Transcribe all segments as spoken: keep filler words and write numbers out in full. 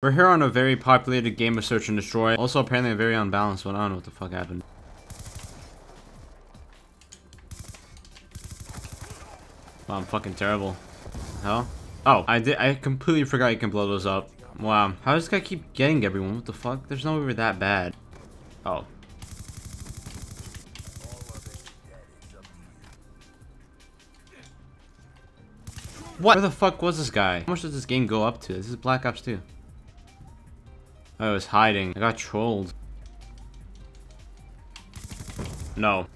We're here on a very populated game of search and destroy. Also apparently a very unbalanced one. I don't know what the fuck happened. Wow, I'm fucking terrible. Hell? Oh, I did. I completely forgot you can blow those up. Wow. How does this guy keep getting everyone? What the fuck? There's no way we're that bad. Oh. What? Where the fuck was this guy? How much does this game go up to? This is Black Ops two. I was hiding. I got trolled. No.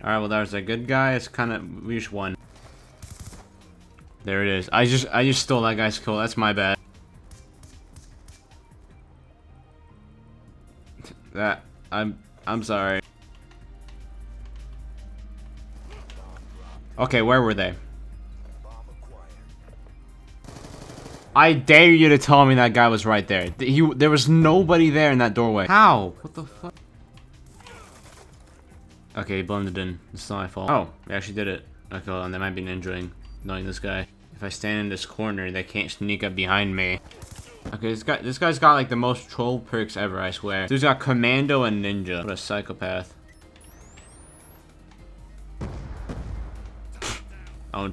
Alright, well that was a good guy. It's kind of... we just won. There it is. I just I just stole that guy's kill. That's my bad. That... I'm... I'm sorry. Okay, where were they? I dare you to tell me that guy was right there. He, there was nobody there in that doorway. How? What the fuck? Okay, he blended in. It's not my fault. Oh, they actually did it. Okay, and they might be ninjaing, knowing this guy. If I stand in this corner, they can't sneak up behind me. Okay, this guy, this guy's got like the most troll perks ever, I swear. Dude's got Commando and Ninja. What a psychopath. Oh.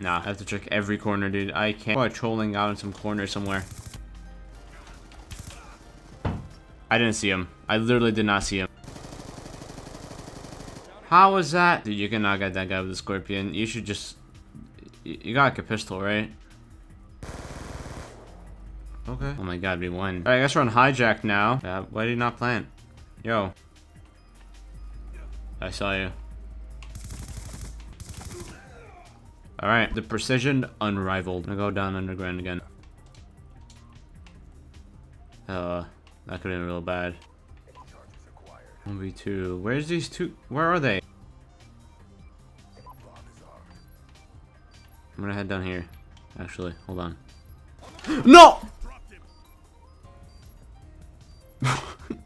Nah, I have to check every corner, dude. I can't. Probably trolling out in some corner somewhere. I didn't see him. I literally did not see him. How was that? Dude, you cannot get that guy with the scorpion. You should just... you got like a pistol, right? Okay. Oh my god, we won. Alright, I guess we're on hijack now. Yeah, why did you not plant? Yo. I saw you. All right, the precision unrivaled. I'm gonna go down underground again. Uh, that could have been real bad. one v two. Where's these two? Where are they? I'm gonna head down here. Actually, hold on. No!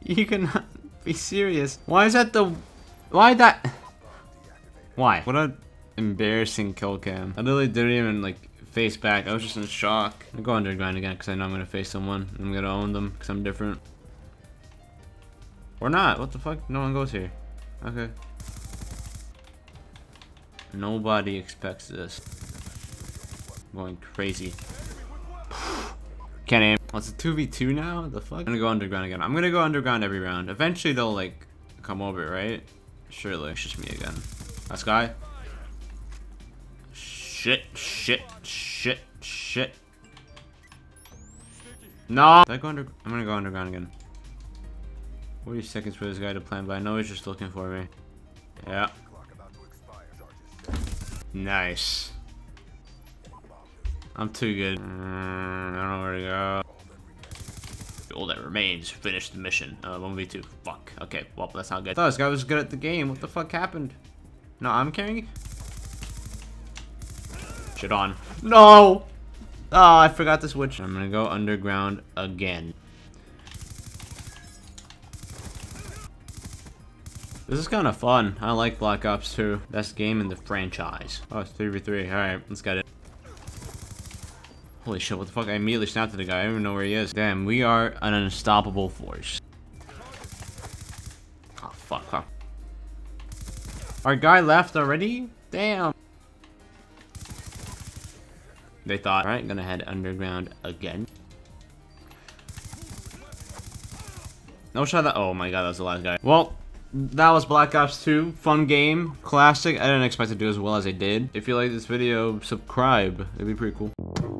You cannot be serious. Why is that the? Why that? Why? What a. Embarrassing kill cam. I literally didn't even like face back. I was just in shock. I go underground again because I know I'm gonna face someone. And I'm gonna own them because I'm different. Or not. What the fuck? No one goes here. Okay. Nobody expects this. I'm going crazy. Can't aim. Oh, it's a two v two now? What the fuck? I'm gonna go underground again. I'm gonna go underground every round. Eventually they'll like come over, right? Surely. It's just me again. That's guy. Shit, shit, shit, shit. No! Did I go under- I'm gonna go underground again. forty seconds for this guy to plan, but I know he's just looking for me. Yeah. Nice. I'm too good. Mm, I don't know where to go. All that remains, finish the mission. Uh, one v two. Fuck. Okay, well, that's not good. I thought this guy was good at the game. What the fuck happened? No, I'm carrying it. It on. No! Oh, I forgot to switch. I'm gonna go underground again. This is kind of fun. I like Black Ops two. Best game in the franchise. Oh, it's three v three. Alright, let's get it. Holy shit, what the fuck? I immediately snapped at the guy. I don't even know where he is. Damn, we are an unstoppable force. Oh, fuck. Huh? Our guy left already? Damn. They thought, alright, gonna head underground again. No shot that- oh my god, that was the last guy. Well, that was Black Ops two. Fun game. Classic. I didn't expect to do as well as I did. If you like this video, subscribe. It'd be pretty cool.